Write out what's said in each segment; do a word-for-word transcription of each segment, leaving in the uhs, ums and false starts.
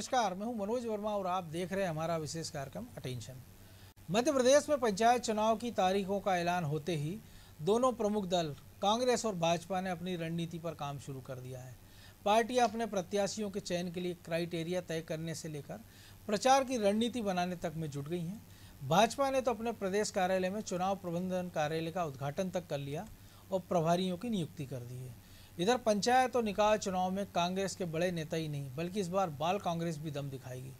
नमस्कार, मैं हूं मनोज वर्मा और आप देख रहे हैं हमारा विशेष कार्यक्रम अटेंशन। मध्य प्रदेश में पंचायत चुनाव की तारीखों का ऐलान होते ही दोनों प्रमुख दल कांग्रेस और भाजपा ने अपनी रणनीति पर काम शुरू कर दिया है। पार्टियां अपने प्रत्याशियों के चयन के लिए क्राइटेरिया तय करने से लेकर प्रचार की रणनीति बनाने तक में जुट गई हैं। भाजपा ने तो अपने प्रदेश कार्यालय में चुनाव प्रबंधन कार्यालय का उद्घाटन तक कर लिया और प्रभारियों की नियुक्ति कर दी है। इधर पंचायत और निकाय चुनाव में कांग्रेस के बड़े नेता ही नहीं बल्कि इस बार बाल कांग्रेस भी दम दिखाएगी।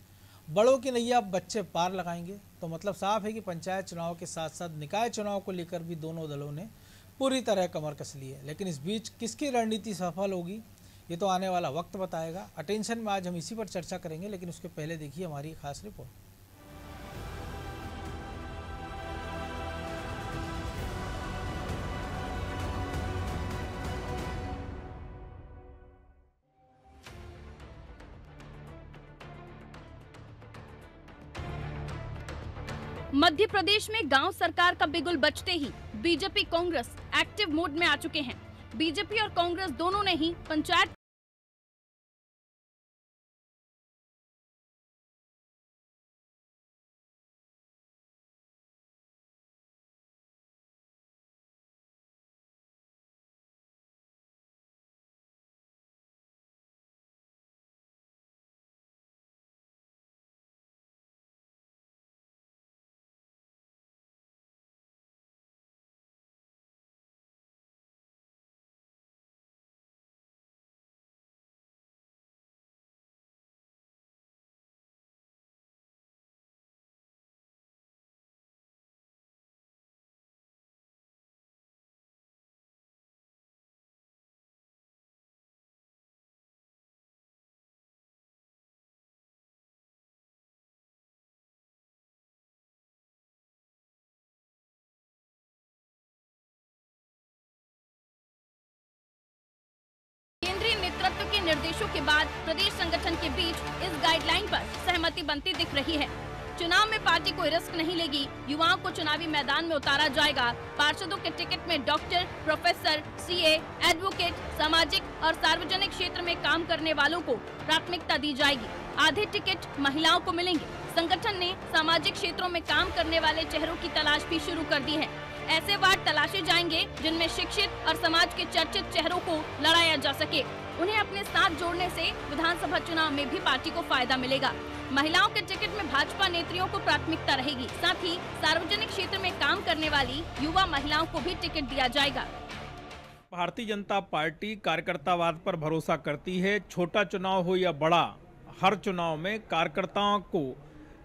बड़ों की नैया बच्चे पार लगाएंगे, तो मतलब साफ है कि पंचायत चुनाव के साथ साथ निकाय चुनाव को लेकर भी दोनों दलों ने पूरी तरह कमर कस ली है। लेकिन इस बीच किसकी रणनीति सफल होगी ये तो आने वाला वक्त बताएगा। अटेंशन में आज हम इसी पर चर्चा करेंगे, लेकिन उसके पहले देखिए हमारी खास रिपोर्ट। मध्य प्रदेश में गांव सरकार का बिगुल बजते ही बीजेपी कांग्रेस एक्टिव मोड में आ चुके हैं। बीजेपी और कांग्रेस दोनों ने ही पंचायत नेतृत्व के निर्देशों के बाद प्रदेश संगठन के बीच इस गाइडलाइन पर सहमति बनती दिख रही है। चुनाव में पार्टी कोई रिस्क नहीं लेगी, युवाओं को चुनावी मैदान में उतारा जाएगा। पार्षदों के टिकट में डॉक्टर, प्रोफेसर, सीए, एडवोकेट, सामाजिक और सार्वजनिक क्षेत्र में काम करने वालों को प्राथमिकता दी जाएगी। आधे टिकट महिलाओं को मिलेंगे। संगठन ने सामाजिक क्षेत्रों में काम करने वाले चेहरों की तलाश भी शुरू कर दी है। ऐसे वार्ड तलाशे जाएंगे जिनमें शिक्षित और समाज के चर्चित चेहरों को लड़ाया जा सके। उन्हें अपने साथ जोड़ने से विधानसभा चुनाव में भी पार्टी को फायदा मिलेगा। महिलाओं के टिकट में भाजपा नेत्रियों को प्राथमिकता रहेगी, साथ ही सार्वजनिक क्षेत्र में काम करने वाली युवा महिलाओं को भी टिकट दिया जाएगा। भारतीय जनता पार्टी कार्यकर्तावाद पर भरोसा करती है। छोटा चुनाव हो या बड़ा, हर चुनाव में कार्यकर्ताओं को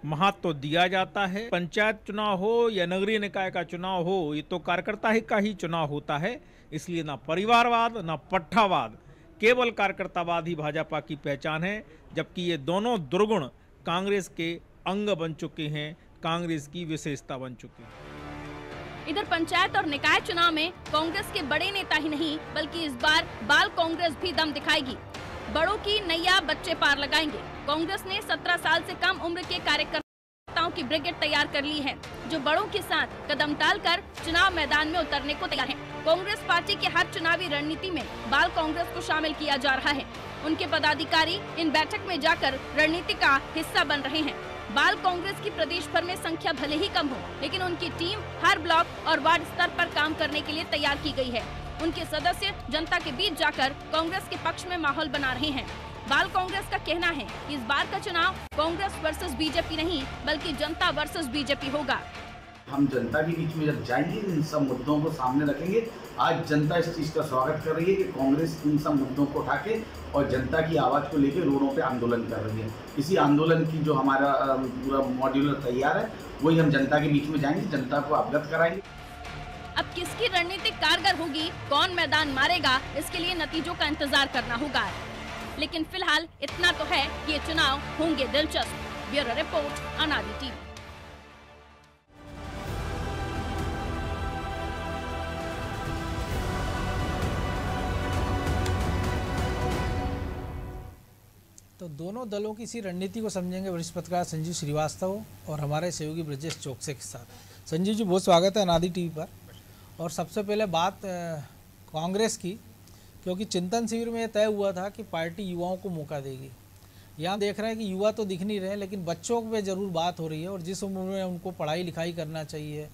महत्व दिया जाता है। पंचायत चुनाव हो या नगरीय निकाय का चुनाव हो, ये तो कार्यकर्ता ही का ही चुनाव होता है। इसलिए न परिवारवाद न पट्टावाद, केवल कार्यकर्तावाद ही भाजपा की पहचान है, जबकि ये दोनों दुर्गुण कांग्रेस के अंग बन चुके हैं, कांग्रेस की विशेषता बन चुकी है। इधर पंचायत और निकाय चुनाव में कांग्रेस के बड़े नेता ही नहीं बल्कि इस बार बाल कांग्रेस भी दम दिखाएगी। बड़ों की नैया बच्चे पार लगाएंगे। कांग्रेस ने सत्रह साल से कम उम्र के कार्यकर्ताओं की ब्रिगेड तैयार कर ली है, जो बड़ों के साथ कदम ताल कर चुनाव मैदान में उतरने को तैयार है। कांग्रेस पार्टी के हर चुनावी रणनीति में बाल कांग्रेस को शामिल किया जा रहा है। उनके पदाधिकारी इन बैठक में जाकर रणनीति का हिस्सा बन रहे हैं। बाल कांग्रेस की प्रदेश भर में संख्या भले ही कम हो, लेकिन उनकी टीम हर ब्लॉक और वार्ड स्तर पर काम करने के लिए तैयार की गई है। उनके सदस्य जनता के बीच जाकर कांग्रेस के पक्ष में माहौल बना रहे हैं। बाल कांग्रेस का कहना है कि इस बार का चुनाव कांग्रेस वर्सेस बीजेपी नहीं बल्कि जनता वर्सेस बीजेपी होगा। हम जनता के बीच में जब जाएंगे, इन सब मुद्दों को सामने रखेंगे। आज जनता इस चीज़ का स्वागत कर रही है कि कांग्रेस इन सब मुद्दों को उठा के और जनता की आवाज़ को लेकर रोडों पे आंदोलन कर रही है। इसी आंदोलन की जो हमारा पूरा मॉड्यूलर तैयार है, वही हम जनता के बीच में जाएंगे, जनता को अवगत कराएंगे। अब किसकी रणनीति कारगर होगी, कौन मैदान मारेगा, इसके लिए नतीजों का इंतजार करना होगा। लेकिन फिलहाल इतना तो है कि ये चुनाव होंगे दिलचस्प। Bureau report, Anadi TV. तो दोनों दलों की इसी रणनीति को समझेंगे वरिष्ठ पत्रकार संजीव श्रीवास्तव और हमारे सहयोगी ब्रजेश चोकसे के साथ। संजीव जी, बहुत स्वागत है अनादि टीवी पर। और सबसे पहले बात कांग्रेस की, क्योंकि चिंतन शिविर में यह तय हुआ था कि पार्टी युवाओं को मौका देगी, यहाँ देख रहे हैं कि युवा तो दिख नहीं रहे, लेकिन बच्चों पे जरूर बात हो रही है। और जिस उम्र में उनको पढ़ाई लिखाई करना चाहिए,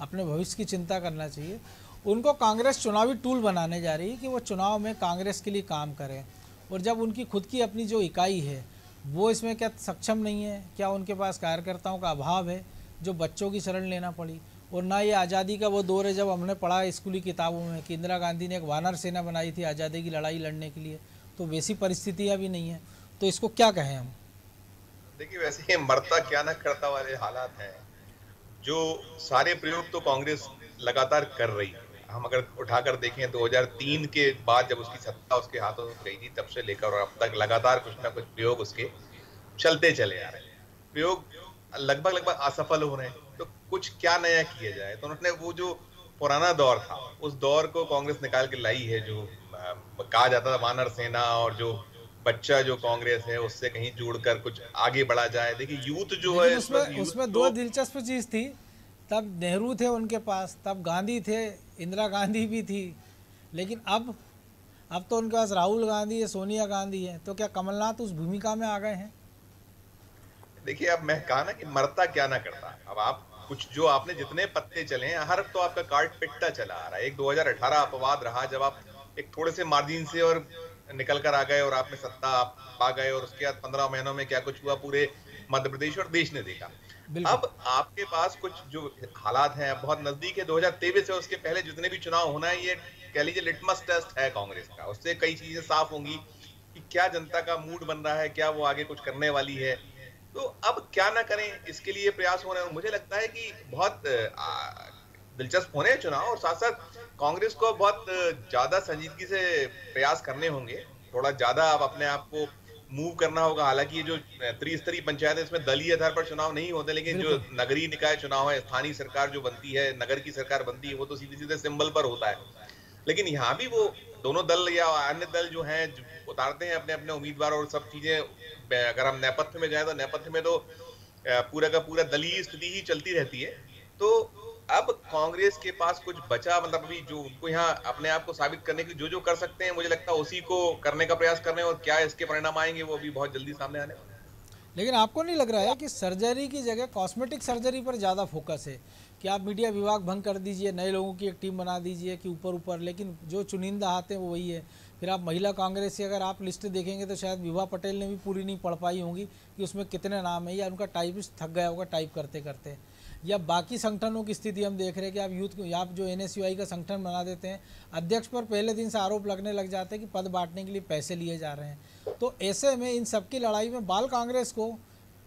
अपने भविष्य की चिंता करना चाहिए, उनको कांग्रेस चुनावी टूल बनाने जा रही है कि वो चुनाव में कांग्रेस के लिए काम करें। और जब उनकी खुद की अपनी जो इकाई है वो इसमें क्या सक्षम नहीं है, क्या उनके पास कार्यकर्ताओं का अभाव है जो बच्चों की शरण लेना पड़ी? और ना ये आज़ादी का वो दौर है जब हमने पढ़ा स्कूली किताबों में कि इंदिरा गांधी ने एक वानर सेना बनाई थी आज़ादी की लड़ाई लड़ने के लिए, तो वैसी परिस्थितियाँ भी नहीं है। तो इसको क्या कहें हम? देखिए, वैसे ही मरता क्या ना करता वाले हालात हैं, जो सारे प्रयोग तो कांग्रेस लगातार कर रही है। हम अगर उठाकर देखें दो हज़ार तीन के बाद जब उसकी सत्ता उसके हाथों में गई थी, तब से लेकर और अब तक लगातार कुछ ना कुछ प्रयोग उसके चलते चले आ रहे हैं। प्रयोग लगभग लगभग असफल हो रहे हैं, तो कुछ क्या नया किया जाए। तो उन्होंने वो जो पुराना दौर था उस दौर को कांग्रेस निकाल के लाई है, जो कहा जाता था वानर सेना, और जो बच्चा जो कांग्रेस है उससे कहीं जोड़कर कुछ आगे बढ़ा जाए। देखिए यूथ जो है उसमें उसमें दो दिलचस्प चीज थी, तब नेहरू थे उनके पास, तब गांधी थे, इंदिरा गांधी भी थी, लेकिन अब अब तो उनके पास राहुल गांधी है, सोनिया गांधी है। तो क्या कमलनाथ उस भूमिका में आ गए हैं? देखिए, अब मैं कहा ना कि मरता क्या ना करता। अब आप कुछ जो आपने जितने पत्ते चले हैं, हर तो आपका कार्ड पिटता चला आ रहा है। एक दो हज़ार अठारह अपवाद रहा जब आप एक थोड़े से मार्जिन से और निकल कर आ गए और आप में सत्ता आप पा गए, और उसके बाद पंद्रह महीनों में क्या कुछ हुआ पूरे मध्य प्रदेश और देश ने देखा। अब आपके पास कुछ जो हालात हैं बहुत नजदीक है। दो हज़ार तेईस से उसके पहले जितने भी चुनाव होना है, ये कह लीजिए लिटमस टेस्ट है कांग्रेस का। उससे कई चीजें साफ होंगी कि क्या जनता का मूड बन रहा है, क्या वो आगे कुछ करने वाली है। तो अब क्या ना करें, इसके लिए प्रयास हो रहे हैं। मुझे लगता है कि बहुत दिलचस्प होने हैं चुनाव, और साथ साथ कांग्रेस को बहुत ज्यादा संजीदगी से प्रयास करने होंगे। थोड़ा ज्यादा अब अपने आप को मूव करना होगा। हालांकि ये जो त्रिस्तरीय पंचायत है इसमें दलीय आधार पर चुनाव नहीं होते, लेकिन जो नगरीय निकाय चुनाव है, स्थानीय सरकार जो बनती है, नगर की सरकार बनती है, वो तो सीधे सीधे सिंबल पर होता है। लेकिन यहाँ भी वो दोनों दल या अन्य दल जो हैं उतारते हैं अपने अपने उम्मीदवार और सब चीजें। अगर हम नेपथ्य में जाए तो नेपथ्य में तो पूरा का पूरा दलीय स्थिति ही चलती रहती है। तो अब कांग्रेस के पास कुछ बचा, मतलब अभी जो उनको यहाँ अपने आप को साबित करने की जो जो कर सकते हैं, मुझे लगता है उसी को करने का प्रयास कर रहे हैं। और क्या इसके परिणाम आएंगे वो अभी बहुत जल्दी सामने आने वाले हैं। लेकिन आपको नहीं लग रहा है कि सर्जरी की जगह कॉस्मेटिक सर्जरी पर ज़्यादा फोकस है कि आप मीडिया विभाग भंग कर दीजिए, नए लोगों की एक टीम बना दीजिए कि ऊपर ऊपर, लेकिन जो चुनिंदा आते हैं वो वही है। फिर आप महिला कांग्रेस की अगर आप लिस्ट देखेंगे तो शायद विभा पटेल ने भी पूरी नहीं पढ़ पाई होंगी कि उसमें कितने नाम है, या उनका टाइपिस्ट थक गया होगा टाइप करते करते। या बाकी संगठनों की स्थिति हम देख रहे हैं कि आप यूथ को, आप जो एन एस यू आई का संगठन बना देते हैं, अध्यक्ष पर पहले दिन से आरोप लगने लग जाते हैं कि पद बांटने के लिए पैसे लिए जा रहे हैं। तो ऐसे में इन सबकी लड़ाई में बाल कांग्रेस को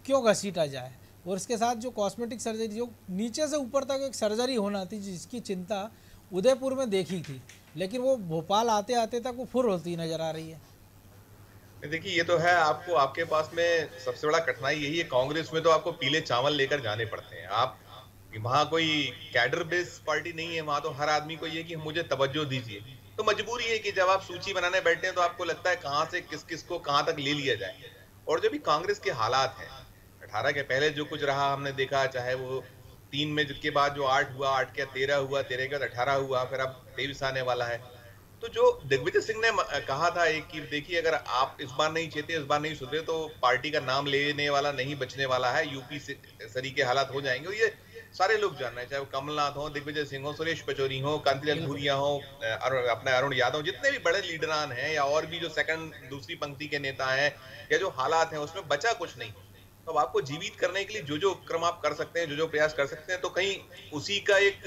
क्यों घसीटा जाए? और इसके साथ जो कॉस्मेटिक सर्जरी, जो नीचे से ऊपर तक एक सर्जरी होना थी जिसकी चिंता उदयपुर में देखी थी, लेकिन वो भोपाल आते आते तक वो फुर होती नजर आ रही है। देखिए, ये तो है, आपको आपके पास में सबसे बड़ा कठिनाई यही है। कांग्रेस में तो आपको पीले चावल लेकर जाने पड़ते हैं। आप वहाँ कोई कैडर बेस्ड पार्टी नहीं है, वहाँ तो हर आदमी को ये कि मुझे तवज्जो दीजिए। तो मजबूरी है कि जब आप सूची बनाने बैठते हैं तो आपको लगता है कहाँ से किस किस को कहाँ तक ले लिया जाए। और जो भी कांग्रेस के हालात हैं, अठारह के पहले जो कुछ रहा हमने देखा, चाहे वो तीन में जिसके बाद जो आठ हुआ, आठ के तेरह हुआ, तेरह के बाद अठारह हुआ, फिर अब तेईस आने वाला है। तो जो दिग्विजय सिंह ने कहा था एक कि देखिए, अगर आप इस बार नहीं चेते, इस बार नहीं सुधरे, तो पार्टी का नाम लेने वाला नहीं बचने वाला है, यूपी से सरी के हालात हो जाएंगे। और ये सारे लोग जान रहे हैं, चाहे वो कमलनाथ हो, दिग्विजय सिंह हो, सुरेश पचौरी हो, कांतिलाल भूरिया हो, अपने अरुण यादव, जितने भी बड़े लीडरान हैं या और भी जो सेकंड दूसरी पंक्ति के नेता हैं, या जो हालात हैं उसमें बचा कुछ नहीं। तो अब आपको जीवित करने के लिए जो जो उपक्रम आप कर सकते हैं, जो जो प्रयास कर सकते हैं, तो कहीं उसी का एक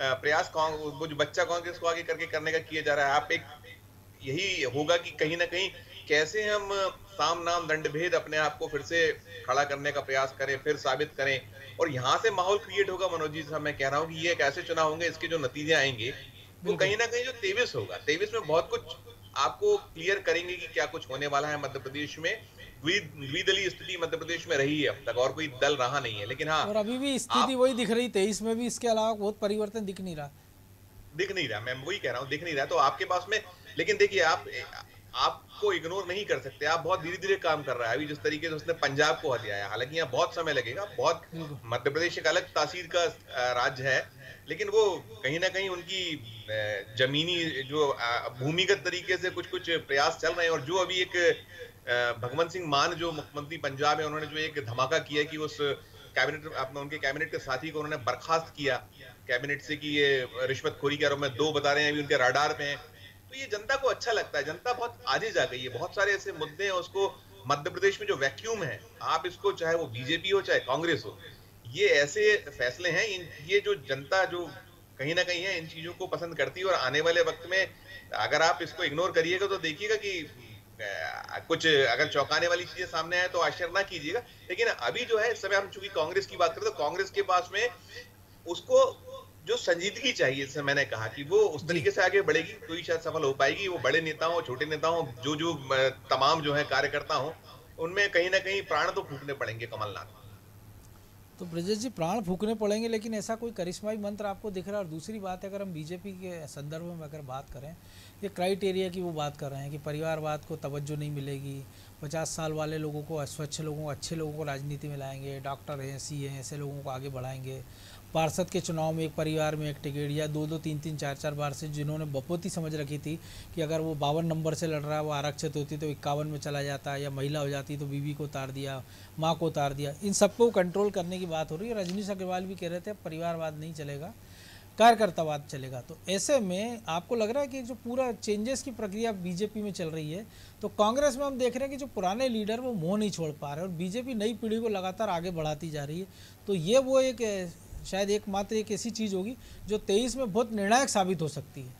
प्रयास वो जो बच्चा कांग्रेस को आगे करके करने का किया जा रहा है। आप एक यही होगा कि कहीं ना कहीं कैसे हम साम नाम दंड भेद अपने आप को फिर से खड़ा करने का प्रयास करें, फिर साबित करें। और यहाँ से माहौल क्रिएट होगा। मनोज जी साहब, मैं कह रहा हूँ कि ये कैसे चुनाव होंगे, इसके जो नतीजे आएंगे वो कहीं ना कहीं जो तेईस होगा, तेईस में बहुत कुछ आपको क्लियर करेंगे कि क्या कुछ होने वाला है। मध्य प्रदेश में द्विदलीय स्थिति मध्य प्रदेश में रही है अब तक, और कोई दल रहा नहीं है। लेकिन हाँ, और अभी भी स्थिति वही दिख रही, तेईस में भी इसके अलावा बहुत परिवर्तन दिख नहीं रहा दिख नहीं रहा मैं वही कह रहा हूँ, दिख नहीं रहा। तो आपके पास में, लेकिन देखिए, आप आपको इग्नोर नहीं कर सकते। आप बहुत धीरे धीरे काम कर रहा है। अभी जिस तरीके से उसने पंजाब को हथियाया, हालांकि यहाँ बहुत समय लगेगा, बहुत मध्य प्रदेश एक अलग तासीर का राज्य है, लेकिन वो कहीं ना कहीं उनकी जमीनी जो भूमिगत तरीके से कुछ कुछ प्रयास चल रहे हैं। और जो अभी एक भगवंत सिंह मान जो मुख्यमंत्री पंजाब है, उन्होंने जो एक धमाका किया कि उस कैबिनेट अपने उनके कैबिनेट के साथी को उन्होंने बर्खास्त किया कैबिनेट से कि ये रिश्वतखोरी के आरोप में दो बता रहे हैं अभी उनके राडार पे हैं। तो ये जनता को अच्छा लगता है, जनता बहुत आगे जा गई है। बहुत सारे ऐसे मुद्दे हैं, उसको मध्य प्रदेश में जो वैक्यूम है, आप इसको चाहे वो बीजेपी हो चाहे कांग्रेस हो, ये ऐसे फैसले हैं, ये जो जनता जो कहीं ना कहीं है इन चीजों को पसंद करती है। और आने वाले वक्त में अगर आप इसको इग्नोर करिएगा तो देखिएगा कि कुछ अगर चौंकाने वाली चीजें सामने आए तो आश्चर्य ना कीजिएगा। लेकिन अभी जो है इस समय हम चूंकि कांग्रेस की बात करें तो कांग्रेस के पास में उसको जो संजीदगी चाहिए, जैसे मैंने कहा कि वो उस तरीके से आगे बढ़ेगी तो ही शायद सफल हो पाएगी। वो बड़े नेताओं छोटे नेताओं जो जो तमाम जो है कार्यकर्ता हो उनमें कहीं ना कहीं प्राण तो फूकने पड़ेंगे कमलनाथ। तो ब्रजेश जी प्राण फूकने पड़ेंगे, लेकिन ऐसा कोई करिश्माई मंत्र आपको दिख रहा है? और दूसरी बात है, अगर हम बीजेपी के संदर्भ में अगर बात करें, ये क्राइटेरिया की वो बात कर रहे हैं कि परिवारवाद को तवज्जो नहीं मिलेगी, पचास साल वाले लोगों को, स्वच्छ लोगों को, अच्छे लोगों को राजनीति में लाएंगे, डॉक्टर हैं, सी हैं, ऐसे लोगों को आगे बढ़ाएंगे, पार्षद के चुनाव में एक परिवार में एक टिकट या दो दो तीन तीन चार चार बार से जिन्होंने बपोती समझ रखी थी कि अगर वो बावन नंबर से लड़ रहा है वो आरक्षित होती तो इक्यावन में चला जाता, या महिला हो जाती तो बीवी को उतार दिया, माँ को उतार दिया, इन सबको कंट्रोल करने की बात हो रही है। रजनीश अग्रवाल भी कह रहे थे परिवारवाद नहीं चलेगा, कार्यकर्तावाद चलेगा। तो ऐसे में आपको लग रहा है कि जो पूरा चेंजेस की प्रक्रिया बीजेपी में चल रही है, तो कांग्रेस में हम देख रहे हैं कि जो पुराने लीडर वो मोह नहीं छोड़ पा रहे और बीजेपी नई पीढ़ी को लगातार आगे बढ़ाती जा रही है। तो ये वो एक शायद एकमात्र एक ऐसी चीज़ होगी जो तेईस में बहुत निर्णायक साबित हो सकती है।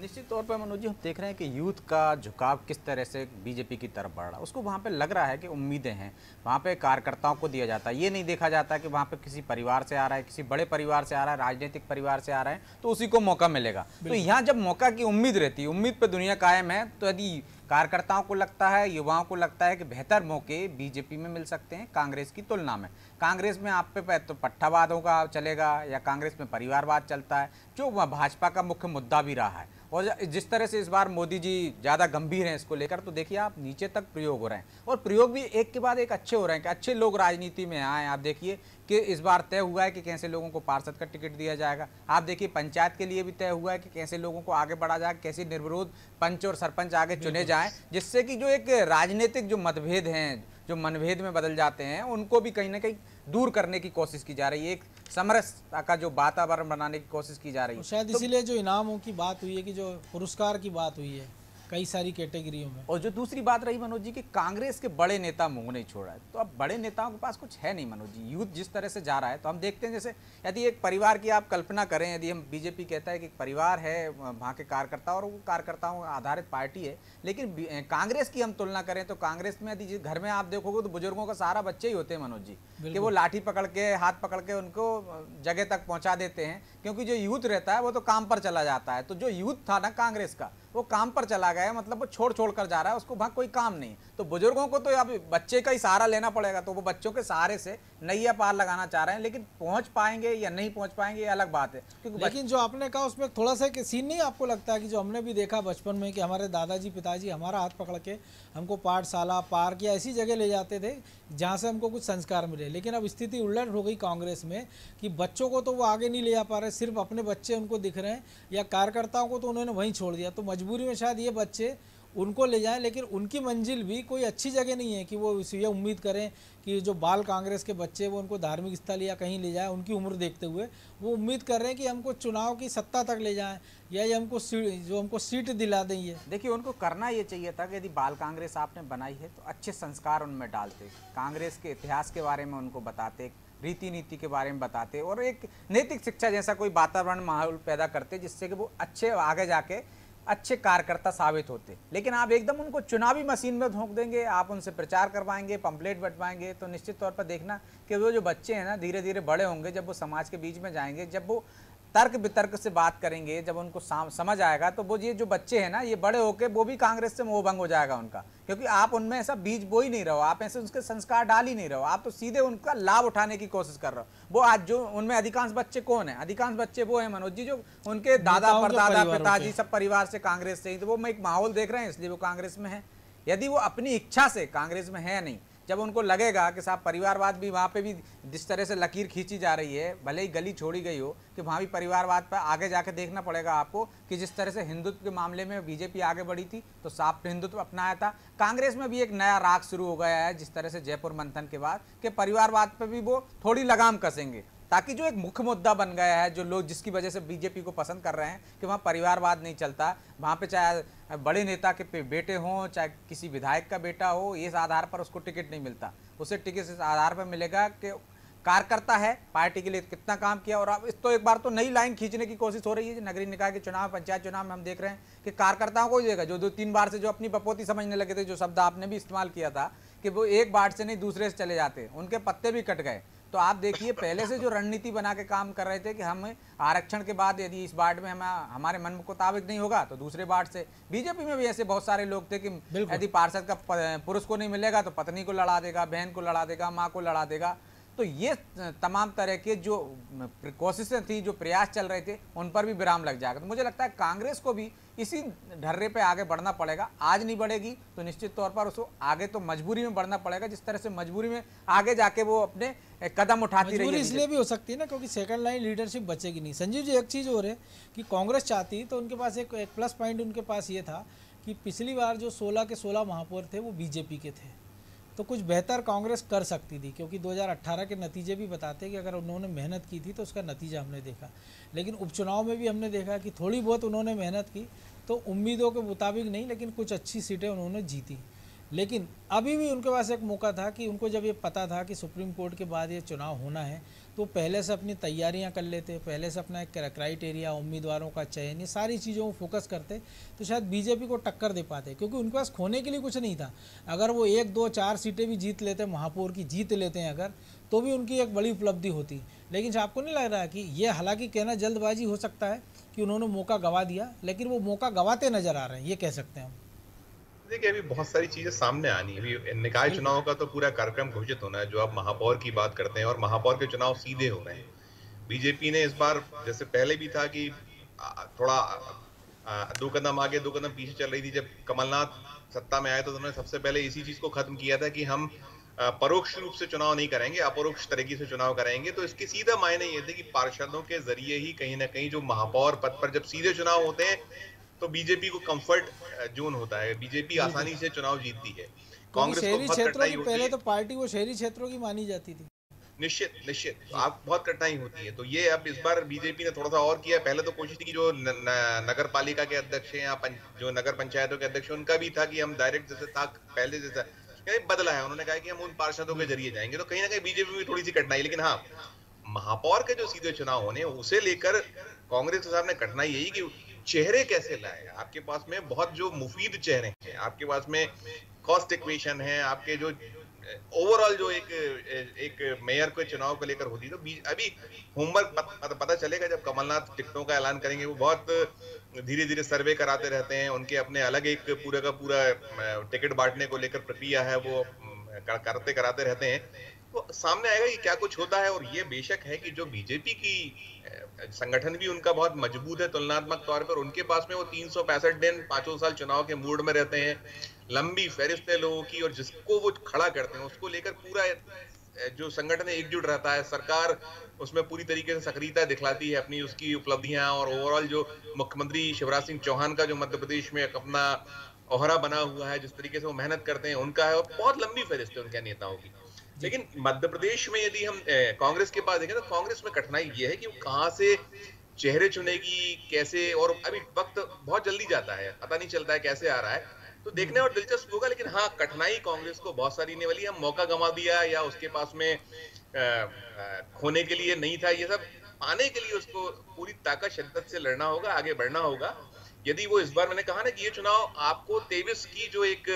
निश्चित तौर पर मनोज जी, हम देख रहे हैं कि यूथ का झुकाव किस तरह से बीजेपी की तरफ बढ़ रहा है, उसको वहाँ पे लग रहा है कि उम्मीदें हैं, वहाँ पे कार्यकर्ताओं को दिया जाता है। ये नहीं देखा जाता कि वहाँ पे किसी परिवार से आ रहा है, किसी बड़े परिवार से आ रहा है, राजनीतिक परिवार से आ रहा है तो उसी को मौका मिलेगा। तो यहाँ जब मौका की उम्मीद रहती है, उम्मीद पर दुनिया कायम है, तो यदि कार्यकर्ताओं को लगता है, युवाओं को लगता है कि बेहतर मौके बीजेपी में मिल सकते हैं कांग्रेस की तुलना में। कांग्रेस में आप पे तो पट्टावाद होगा चलेगा, या कांग्रेस में परिवारवाद चलता है जो भाजपा का मुख्य मुद्दा भी रहा है। और जिस तरह से इस बार मोदी जी ज़्यादा गंभीर हैं इसको लेकर, तो देखिए आप नीचे तक प्रयोग हो रहे हैं और प्रयोग भी एक के बाद एक अच्छे हो रहे हैं कि अच्छे लोग राजनीति में आएँ। आप देखिए कि इस बार तय हुआ है कि कैसे लोगों को पार्षद का टिकट दिया जाएगा, आप देखिए पंचायत के लिए भी तय हुआ है कि कैसे लोगों को आगे बढ़ा जाएगा, कैसे निर्विरोध पंच और सरपंच आगे चुने जाएँ, जिससे कि जो एक राजनीतिक जो मतभेद हैं, जो मनभेद में बदल जाते हैं, उनको भी कहीं ना कहीं दूर करने की कोशिश की जा रही है, एक समरसता का जो वातावरण बनाने की कोशिश की जा रही है। शायद इसीलिए जो इनामों की बात हुई है, कि जो पुरस्कार की बात हुई है कई सारी कैटेगरियों में। और जो दूसरी बात रही मनोज जी कि कांग्रेस के बड़े नेता मुंह नहीं छोड़ा है, तो अब बड़े नेताओं के पास कुछ है नहीं मनोज जी। यूथ जिस तरह से जा रहा है, तो हम देखते हैं जैसे यदि एक परिवार की आप कल्पना करें, यदि हम बीजेपी कहता है कि एक परिवार है वहाँ के कार्यकर्ता और वो कार्यकर्ताओं आधारित पार्टी है, लेकिन कांग्रेस की हम तुलना करें तो कांग्रेस में यदि घर में आप देखोगे तो बुजुर्गों का सारा बच्चे ही होते हैं मनोज जी, कि वो लाठी पकड़ के हाथ पकड़ के उनको जगह तक पहुँचा देते हैं, क्योंकि जो यूथ रहता है वो तो काम पर चला जाता है। तो जो यूथ था ना कांग्रेस का, वो काम पर चला गया, मतलब वो छोड़ छोड़ कर जा रहा है, उसको वहाँ कोई काम नहीं। तो बुजुर्गों को तो अब बच्चे का ही सहारा लेना पड़ेगा, तो वो बच्चों के सहारे से नैया पार लगाना चाह रहे हैं, लेकिन पहुँच पाएंगे या नहीं पहुँच पाएंगे ये अलग बात है। क्योंकि लेकिन जो आपने कहा उसमें थोड़ा सा एक सीन नहीं आपको लगता है कि जो हमने भी देखा बचपन में कि हमारे दादाजी पिताजी हमारा हाथ पकड़ के हमको पाठशाला पार्क या ऐसी जगह ले जाते थे जहाँ से हमको कुछ संस्कार मिले, लेकिन अब स्थिति उलट हो गई कांग्रेस में कि बच्चों को तो वो आगे नहीं ले जा पा रहे, सिर्फ अपने बच्चे उनको दिख रहे हैं, या कार्यकर्ताओं को तो उन्होंने वहीं छोड़ दिया। तो मजबूरी में शायद ये बच्चे उनको ले जाएं, लेकिन उनकी मंजिल भी कोई अच्छी जगह नहीं है कि वो ये उम्मीद करें कि जो बाल कांग्रेस के बच्चे वो उनको धार्मिक स्थल या कहीं ले जाएं। उनकी उम्र देखते हुए वो उम्मीद कर रहे हैं कि हमको चुनाव की सत्ता तक ले जाएं, या ये हमको सीट जो हमको सीट दिला दें। ये देखिए उनको करना ये चाहिए था कि यदि बाल कांग्रेस आपने बनाई है तो अच्छे संस्कार उनमें डालते, कांग्रेस के इतिहास के बारे में उनको बताते, रीति नीति के बारे में बताते, और एक नैतिक शिक्षा जैसा कोई वातावरण माहौल पैदा करते जिससे कि वो अच्छे आगे जाके अच्छे कार्यकर्ता साबित होते। लेकिन आप एकदम उनको चुनावी मशीन में झोंक देंगे, आप उनसे प्रचार करवाएंगे, पंपलेट बंटवाएंगे, तो निश्चित तौर पर देखना कि वो जो बच्चे हैं ना धीरे धीरे बड़े होंगे, जब वो समाज के बीच में जाएंगे, जब वो तर्क वितर्क से बात करेंगे, जब उनको समझ आएगा, तो वो ये जो बच्चे हैं ना ये बड़े होकर वो भी कांग्रेस से मोहभंग हो जाएगा उनका, क्योंकि आप उनमें ऐसा बीज बो ही नहीं रहे हो, आप ऐसे उसके संस्कार डाल ही नहीं रहे हो, आप तो सीधे उनका लाभ उठाने की कोशिश कर रहे हो। वो आज जो उनमें अधिकांश बच्चे कौन है, अधिकांश बच्चे वो हैं मनोज जी जो उनके दादा परदादा पिताजी सब परिवार से कांग्रेस से ही, तो वो एक माहौल देख रहे हैं इसलिए वो कांग्रेस में है। यदि वो अपनी इच्छा से कांग्रेस में है नहीं, जब उनको लगेगा कि साहब परिवारवाद भी वहाँ पे भी जिस तरह से लकीर खींची जा रही है, भले ही गली छोड़ी गई हो, कि वहाँ भी परिवारवाद पर आगे जाके देखना पड़ेगा आपको कि जिस तरह से हिंदुत्व के मामले में बीजेपी आगे बढ़ी थी तो साफ हिंदुत्व अपनाया था। कांग्रेस में भी एक नया राग शुरू हो गया है जिस तरह से जयपुर मंथन के बाद कि परिवारवाद पर भी वो थोड़ी लगाम कसेंगे, ताकि जो एक मुख्य मुद्दा बन गया है जो लोग जिसकी वजह से बीजेपी को पसंद कर रहे हैं कि वहाँ परिवारवाद नहीं चलता, वहाँ पे चाहे बड़े नेता के बेटे हों चाहे किसी विधायक का बेटा हो, इस आधार पर उसको टिकट नहीं मिलता। उसे टिकट इस आधार पर मिलेगा कि कार्यकर्ता है, पार्टी के लिए कितना काम किया। और अब इस तो एक बार तो नई लाइन खींचने की कोशिश हो रही है नगरीय निकाय के चुनाव, पंचायत चुनाव में हम देख रहे हैं कि कार्यकर्ताओं को ही देगा, जो दो तीन बार से जो अपनी बपोती समझने लगे थे, जो शब्द आपने भी इस्तेमाल किया था कि वो एक बार से नहीं दूसरे से चले जाते, उनके पत्ते भी कट गए। तो आप देखिए पहले से जो रणनीति बना के काम कर रहे थे कि हम आरक्षण के बाद यदि इस वार्ड में हम हमारे मन मुताबिक नहीं होगा तो दूसरे वार्ड से, बीजेपी में भी ऐसे बहुत सारे लोग थे कि यदि पार्षद का पुरुष को नहीं मिलेगा तो पत्नी को लड़ा देगा, बहन को लड़ा देगा, माँ को लड़ा देगा। तो ये तमाम तरह के जो कोशिशें थी, जो प्रयास चल रहे थे, उन पर भी विराम लग जाएगा। तो मुझे लगता है कांग्रेस को भी इसी ढर्रे पे आगे बढ़ना पड़ेगा। आज नहीं बढ़ेगी तो निश्चित तौर पर उसको आगे तो मजबूरी में बढ़ना पड़ेगा, जिस तरह से मजबूरी में आगे जाके वो अपने कदम उठाती रही। इसलिए भी हो सकती है ना, क्योंकि सेकंड लाइन लीडरशिप बचेगी नहीं। संजीव जी, एक चीज़ हो रही है कि कांग्रेस चाहती तो उनके पास एक प्लस पॉइंट उनके पास ये था कि पिछली बार जो सोलह के सोलह महापौर थे वो बीजेपी के थे, तो कुछ बेहतर कांग्रेस कर सकती थी, क्योंकि दो हज़ार अठारह के नतीजे भी बताते कि अगर उन्होंने मेहनत की थी तो उसका नतीजा हमने देखा। लेकिन उपचुनाव में भी हमने देखा कि थोड़ी बहुत उन्होंने मेहनत की तो उम्मीदों के मुताबिक नहीं, लेकिन कुछ अच्छी सीटें उन्होंने जीती। लेकिन अभी भी उनके पास एक मौका था कि उनको जब ये पता था कि सुप्रीम कोर्ट के बाद ये चुनाव होना है तो पहले से अपनी तैयारियां कर लेते, पहले से अपना एक क्राइटेरिया, उम्मीदवारों का चयन, ये सारी चीज़ों को फोकस करते तो शायद बीजेपी को टक्कर दे पाते, क्योंकि उनके पास खोने के लिए कुछ नहीं था। अगर वो एक दो चार सीटें भी जीत लेते, महापौर की जीत लेते हैं अगर, तो भी उनकी एक बड़ी उपलब्धि होती। लेकिन आपको नहीं लग रहा कि ये, हालांकि कहना जल्दबाजी हो सकता है कि उन्होंने मौका गंवा दिया, लेकिन वो मौका गंवाते नजर आ रहे हैं, ये कह सकते हैं हम। देखिए अभी बहुत सारी चीजें सामने आनी है, अभी निकाय चुनाव का तो पूरा कार्यक्रम घोषित होना है। जो आप महापौर की बात करते हैं, और महापौर के चुनाव सीधे हो रहे हैं। बीजेपी ने इस बार, जैसे पहले भी था कि थोड़ा दो कदम आगे दो कदम पीछे चल रही थी, जब कमलनाथ सत्ता में आए तो उन्होंने सबसे पहले इसी चीज को खत्म किया था कि हम परोक्ष रूप से चुनाव नहीं करेंगे, अपरोक्ष तरीके से चुनाव करेंगे। तो इसके सीधा मायने ये थे कि पार्षदों के जरिए ही कहीं ना कहीं जो महापौर पद पर जब सीधे चुनाव होते हैं तो बीजेपी को कंफर्ट जोन होता है, बीजेपी आसानी से चुनाव जीतती है। कांग्रेस को बहुत कठिनाई होती है, पहले तो पार्टी वो शहरी क्षेत्रों की मानी जाती थी। निश्चित निश्चित तो आप बहुत कठिनाई होती है। तो ये अब इस बार बीजेपी ने थोड़ा सा और किया। पहले तो कोशिश थी कि जो न, न, नगर पालिका के अध्यक्ष हैं या जो नगर पंचायतों के अध्यक्ष, उनका भी था कि हम डायरेक्ट जैसे था पहले जैसा बदला है, उन्होंने कहा कि हम उन पार्षदों के जरिए जाएंगे। तो कहीं ना कहीं बीजेपी में थोड़ी सी कठिनाई, लेकिन हाँ महापौर के जो सीधे चुनाव होने, उसे लेकर कांग्रेस के सामने कठिनाई यही कि चेहरे कैसे लाए। आपके पास में बहुत जो मुफीद चेहरे हैं, आपके पास में कॉस्ट इक्वेशन है, आपके जो ओवरऑल जो एक एक मेयर के चुनाव को लेकर होती है। तो अभी होमवर्क पत, पत, पता चलेगा जब कमलनाथ टिकटों का ऐलान करेंगे। वो बहुत धीरे धीरे सर्वे कराते रहते हैं, उनके अपने अलग एक पूरा का पूरा टिकट बांटने को लेकर प्रक्रिया है, वो कर, करते कराते रहते हैं। तो सामने आएगा कि क्या कुछ होता है। और ये बेशक है कि जो बीजेपी की संगठन भी उनका बहुत मजबूत है तुलनात्मक तौर पर, उनके पास में वो तीन सौ पैंसठ दिन पांचों साल चुनाव के मूड में रहते हैं, लंबी फहरिस्त है लोगों की, और जिसको वो खड़ा करते हैं उसको लेकर पूरा जो संगठन एकजुट रहता है। सरकार उसमें पूरी तरीके से सक्रियता दिखलाती है अपनी, उसकी उपलब्धियां और ओवरऑल जो मुख्यमंत्री शिवराज सिंह चौहान का जो मध्य प्रदेश में अपना ओहरा बना हुआ है, जिस तरीके से वो मेहनत करते हैं, उनका है। और बहुत लंबी फहरिस्त है उनके नेताओं की। लेकिन मध्य प्रदेश में यदि हम कांग्रेस के पास देखें तो कांग्रेस में कठिनाई ये है कि वो कहाँ से चेहरे चुनेगी, कैसे, और अभी वक्त बहुत जल्दी जाता है, पता नहीं चलता है कैसे आ रहा है। तो देखने और दिलचस्प होगा। लेकिन हाँ, कठिनाई कांग्रेस को बहुत सारी होने वाली है। मौका गंवा दिया या उसके पास में आ, आ, खोने के लिए नहीं था, ये सब पाने के लिए उसको पूरी ताकत शिद्दत से लड़ना होगा, आगे बढ़ना होगा। यदि वो इस बार, मैंने कहा ना कि ये चुनाव आपको तेईस की जो एक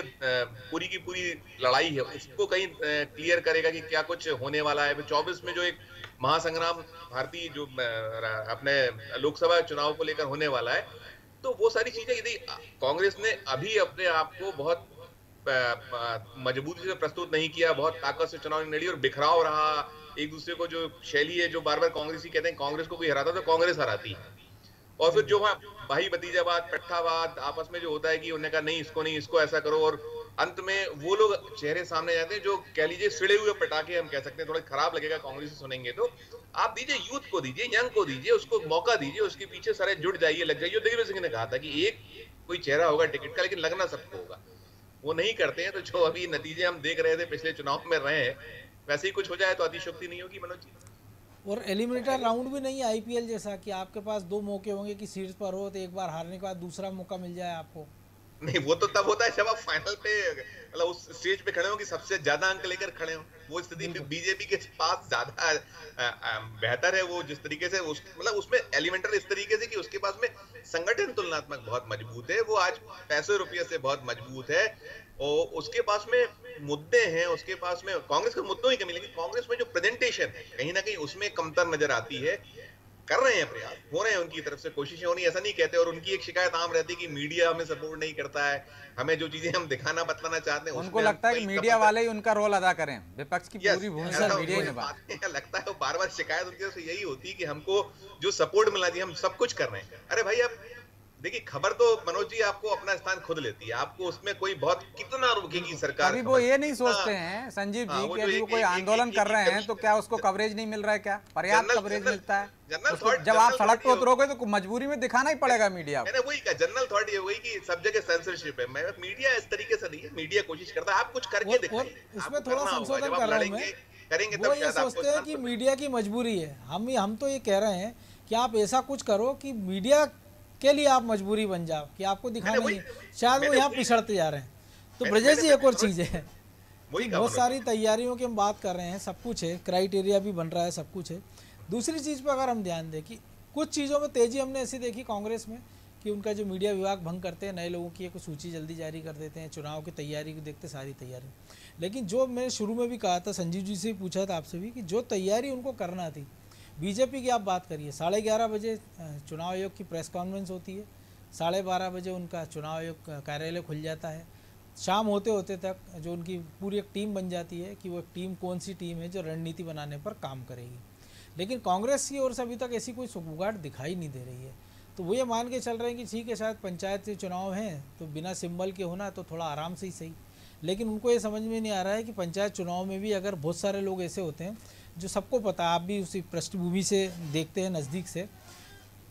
पूरी की पूरी लड़ाई है उसको कहीं क्लियर करेगा कि क्या कुछ होने वाला है। चौबीस में जो एक महासंग्राम भारतीय जो अपने लोकसभा चुनाव को लेकर होने वाला है, तो वो सारी चीजें यदि कांग्रेस ने अभी अपने आप को बहुत मजबूती से प्रस्तुत नहीं किया, बहुत ताकत से चुनाव लड़ी और बिखराव रहा, एक दूसरे को जो शैली है, जो बार बार कांग्रेस ही कहते हैं कांग्रेस को कोई हराता तो कांग्रेस हराती है। और फिर जो भाई भतीजावाद, पट्ठावाद आपस में जो होता है कि उन्होंने कहा नहीं इसको नहीं इसको ऐसा करो, और अंत में वो लोग चेहरे सामने जाते हैं जो कह लीजिए सिड़े हुए पटाखे हम कह सकते हैं, थोड़ा खराब लगेगा कांग्रेस से सुनेंगे तो। आप दीजिए यूथ को, दीजिए यंग को, दीजिए उसको मौका, दीजिए उसके पीछे सारे जुट जाइए, लग जाइए। दिग्विजय सिंह ने कहा था कि एक कोई चेहरा होगा टिकट का, लेकिन लगना सबको होगा, वो नहीं करते हैं। तो जो अभी नतीजे हम देख रहे थे पिछले चुनाव में रहे, वैसे ही कुछ हो जाए तो अतिशयोक्ति नहीं होगी मनोज जी। और एलिमिनेटर राउंड भी नहीं आईपीएल जैसा कि आपके पास दो मौके होंगे कि सीट पर हो तो एक बार हारने के बाद दूसरा मौका मिल जाए आपको। नहीं, वो तो तब होता है जब आप फाइनल पे मतलब उस स्टेज पे खड़े हो कि सबसे ज्यादा अंक लेकर खड़े हो। वो स्थिति बीजेपी के पास ज्यादा बेहतर है, वो जिस तरीके से उस, मतलब उसमें एलिमेंटल इस तरीके से कि उसके पास में संगठन तुलनात्मक बहुत मजबूत है, वो आज पैसे रुपये से बहुत मजबूत है और उसके पास में मुद्दे हैं। उसके पास में कांग्रेस के मुद्दों ही कमी, लेकिन कांग्रेस में जो प्रेजेंटेशन है कहीं ना कहीं उसमें कमतर नजर आती है। कर रहे हैं प्रयास, हो रहे हैं उनकी तरफ से कोशिशें, होनी ऐसा नहीं कहते। और उनकी एक शिकायत आम रहती है कि मीडिया हमें सपोर्ट नहीं करता है, हमें जो चीजें हम दिखाना बतलाना चाहते हैं उनको लगता है कि मीडिया वाले ही उनका रोल अदा करें, विपक्ष की पूरी भूमिका मीडिया निभाए, लगता है। तो बार बार शिकायत उनकी तरफ से यही होती है कि हमको जो सपोर्ट मिला जी, हम सब कुछ कर रहे हैं। अरे भाई, आप देखिए खबर तो मनोज जी आपको अपना स्थान खुद लेती है, आपको उसमें कोई बहुत कितना रुकेगी सरकार। अभी वो ये नहीं सोचते हैं संजीव जी कि अभी वो कोई आंदोलन कर रहे हैं तो क्या उसको कवरेज नहीं मिल रहा है, क्या पर्याप्त कवरेज मिलता है। जब आप सड़क पर उतरोगे तो मजबूरी में दिखाना ही पड़ेगा मीडिया। मैंने वही कहा, जनरल थॉट ये हुई कि सब जगह सेंसरशिप है, मीडिया इस तरीके से नहीं है, मीडिया कोशिश करता है आप कुछ करके दिखाइए। इसमें थोड़ा संशोधन कर रहा हूं मैं, करेंगे तब शायद आप सोचते हैं कि मीडिया की मजबूरी है। हम हम तो ये कह रहे हैं कि आप ऐसा कुछ करो कि मीडिया के लिए आप मजबूरी बन जाओ कि आपको दिखाना नहीं, शायद वो यहाँ पिछड़ते जा रहे हैं। तो ब्रजेश जी एक और चीज़ है, बहुत सारी तैयारियों की हम बात कर रहे हैं, सब कुछ है, क्राइटेरिया भी बन रहा है, सब कुछ है। दूसरी चीज़ पर अगर हम ध्यान दें कि कुछ चीज़ों में तेजी हमने ऐसी देखी कांग्रेस में कि उनका जो मीडिया विभाग भंग करते हैं, नए लोगों की एक सूची जल्दी जारी कर देते हैं, चुनाव की तैयारी को देखते सारी तैयारी। लेकिन जो मैंने शुरू में भी कहा था, संजीव जी से पूछा था आपसे भी, कि जो तैयारी उनको करना थी बीजेपी की, आप बात करिए साढ़े ग्यारह बजे चुनाव आयोग की प्रेस कॉन्फ्रेंस होती है, साढ़े बारह बजे उनका चुनाव आयोग कार्यालय खुल जाता है, शाम होते होते तक जो उनकी पूरी एक टीम बन जाती है कि वो टीम कौन सी टीम है जो रणनीति बनाने पर काम करेगी। लेकिन कांग्रेस की ओर से अभी तक ऐसी कोई सुगबुगाहट दिखाई नहीं दे रही है। तो वो ये मान के चल रहे हैं कि ठीक है, शायद पंचायत के चुनाव हैं तो बिना सिंबल के होना तो थोड़ा आराम से ही सही। लेकिन उनको ये समझ में नहीं आ रहा है कि पंचायत चुनाव में भी अगर बहुत सारे लोग ऐसे होते हैं जो सबको पता, आप भी उसी पृष्ठभूमि से देखते हैं नज़दीक से,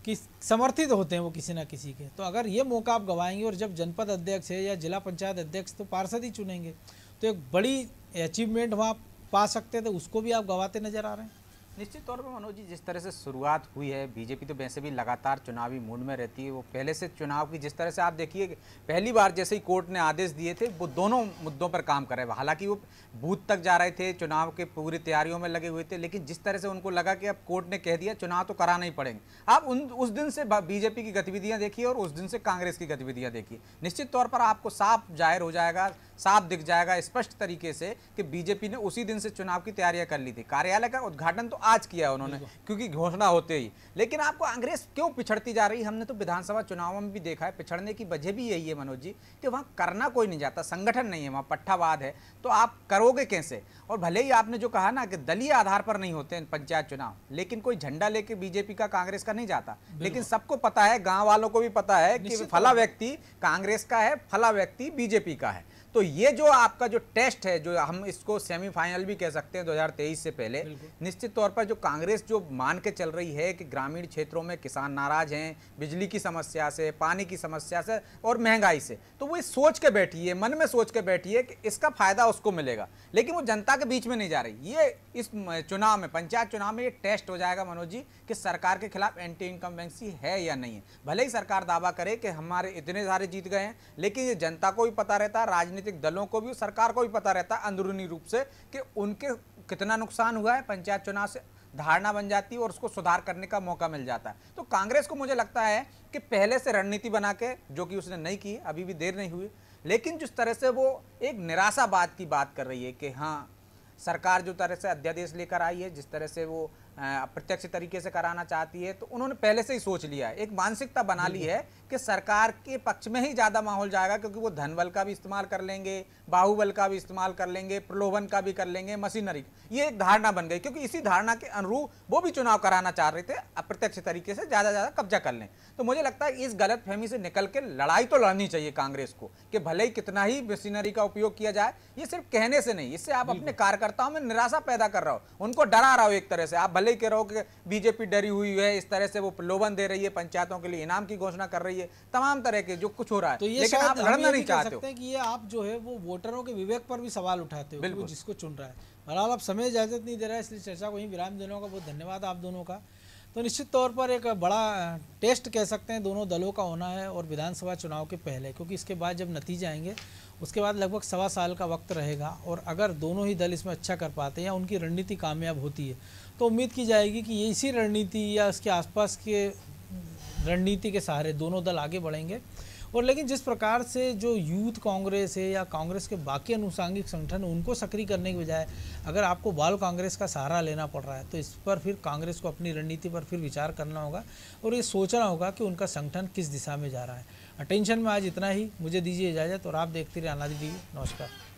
कि समर्थित होते हैं वो किसी ना किसी के, तो अगर ये मौका आप गंवाएंगे। और जब जनपद अध्यक्ष है या जिला पंचायत अध्यक्ष तो पार्षद ही चुनेंगे, तो एक बड़ी अचीवमेंट वहाँ पा सकते थे, उसको भी आप गंवाते नजर आ रहे हैं। निश्चित तौर पर मनोज जी, जिस तरह से शुरुआत हुई है, बीजेपी तो वैसे भी लगातार चुनावी मूड में रहती है। वो पहले से चुनाव की, जिस तरह से आप देखिए पहली बार जैसे ही कोर्ट ने आदेश दिए थे, वो दोनों मुद्दों पर काम कर रहे हैं। हालांकि वो बूथ तक जा रहे थे, चुनाव के पूरी तैयारियों में लगे हुए थे, लेकिन जिस तरह से उनको लगा कि अब कोर्ट ने कह दिया चुनाव तो कराना ही पड़ेंगे, आप उन उस दिन से बीजेपी की गतिविधियाँ देखिए और उस दिन से कांग्रेस की गतिविधियाँ देखिए। निश्चित तौर पर आपको साफ जाहिर हो जाएगा, साफ दिख जाएगा स्पष्ट तरीके से कि बीजेपी ने उसी दिन से चुनाव की तैयारियाँ कर ली थी। कार्यालय का उद्घाटन तो आज किया उन्होंने क्योंकि घोषणा होते ही। लेकिन आपको कांग्रेस क्यों पिछड़ती जा रही, हमने तो विधानसभा चुनाव में भी देखा है। पिछड़ने की वजह भी यही है मनोज जी कि वहाँ करना कोई नहीं जाता, संगठन नहीं है, वहाँ पट्टावाद है, तो आप करोगे कैसे। और भले ही आपने जो कहा ना कि दलीय आधार पर नहीं होते पंचायत चुनाव, लेकिन कोई झंडा लेके बीजेपी का कांग्रेस का नहीं जाता। लेकिन सबको पता है, गाँव वालों को भी पता है कि फला व्यक्ति कांग्रेस का है, फला व्यक्ति बीजेपी का है। तो ये जो आपका जो टेस्ट है, जो हम इसको सेमीफाइनल भी कह सकते हैं दो हज़ार तेईस से पहले, निश्चित तौर पर जो कांग्रेस जो मान के चल रही है कि ग्रामीण क्षेत्रों में किसान नाराज हैं बिजली की समस्या से, पानी की समस्या से और महंगाई से, तो वो सोच के बैठी है, मन में सोच के बैठी है कि इसका फायदा उसको मिलेगा, लेकिन वो जनता के बीच में नहीं जा रही। ये इस चुनाव में, पंचायत चुनाव में ये टेस्ट हो जाएगा मनोज जी कि सरकार के खिलाफ एंटी इनकम्बेंसी है या नहीं है। भले ही सरकार दावा करे कि हमारे इतने सारे जीत गए हैं, लेकिन ये जनता को भी पता रहता है, राजनीति दलों को भी, सरकार को भी पता रहता है अंदरूनी रूप से कि उनके कितना नुकसान हुआ है। पंचायत चुनाव से धारणा बन जाती है और उसको सुधार करने का मौका मिल जाता है। तो कांग्रेस को मुझे लगता है कि पहले से रणनीति बना के, जो कि उसने नहीं की, अभी भी देर नहीं हुई, लेकिन जिस तरह से वो एक निराशावाद की बात कर रही है कि हाँ सरकार जो तरह से अध्यादेश लेकर आई है, जिस तरह से वो प्रत्यक्ष तरीके से कराना चाहती है, तो उन्होंने पहले से ही सोच लिया है, एक मानसिकता बना ली है कि सरकार के पक्ष में ही ज़्यादा माहौल जाएगा, क्योंकि वो धन बल का भी इस्तेमाल कर लेंगे, बाहुबल का भी इस्तेमाल कर लेंगे, प्रलोभन का भी कर लेंगे, मशीनरी, ये एक धारणा बन गई, क्योंकि इसी धारणा के अनुरूप वो भी चुनाव कराना चाह रहे थे, अप्रत्यक्ष तरीके से ज़्यादा ज़्यादा कब्जा कर लें। तो मुझे लगता है इस गलतफहमी से निकल के लड़ाई तो लड़नी चाहिए कांग्रेस को, कि भले ही कितना ही मशीनरी का उपयोग किया जाए, ये सिर्फ कहने से नहीं, इससे आप अपने कार्यकर्ताओं में निराशा पैदा कर रहे हो, उनको डरा रहे हो एक तरह से। आप भले ही कह रहे हो कि बीजेपी डरी हुई है, इस तरह से वो प्रलोभन दे रही है, पंचायतों के लिए इनाम की घोषणा कर रही है, तमाम तरह के जो कुछ हो रहा है, तो लेकिन आप लड़ना नहीं चाहते हो कि ये आप जो है वो वोटरों के विवेक पर भी सवाल उठाते हो जिसको चुन रहा है। बहरहाल आप समय इजाजत नहीं दे रहा है, इसलिए चर्चा को ही विराम देने का बहुत धन्यवाद आप दोनों का। तो निश्चित तौर पर एक बड़ा टेस्ट कह सकते हैं दोनों दलों का होना है, और विधानसभा चुनाव के पहले, क्योंकि इसके बाद जब नतीजे आएंगे उसके बाद लगभग सवा साल का वक्त रहेगा, और अगर दोनों ही दल इसमें अच्छा कर पाते हैं या उनकी रणनीति कामयाब होती है, तो उम्मीद की जाएगी कि ये इसी रणनीति या उसके आसपास के रणनीति के सहारे दोनों दल आगे बढ़ेंगे। और लेकिन जिस प्रकार से जो यूथ कांग्रेस है या कांग्रेस के बाकी अनुषांगिक संगठन, उनको सक्रिय करने के बजाय अगर आपको बाल कांग्रेस का सहारा लेना पड़ रहा है, तो इस पर फिर कांग्रेस को अपनी रणनीति पर फिर विचार करना होगा और ये सोचना होगा कि उनका संगठन किस दिशा में जा रहा है। अटेंशन में आज इतना ही, मुझे दीजिए इजाज़त और आप देखते रहिए अनादि टीवी। नमस्कार।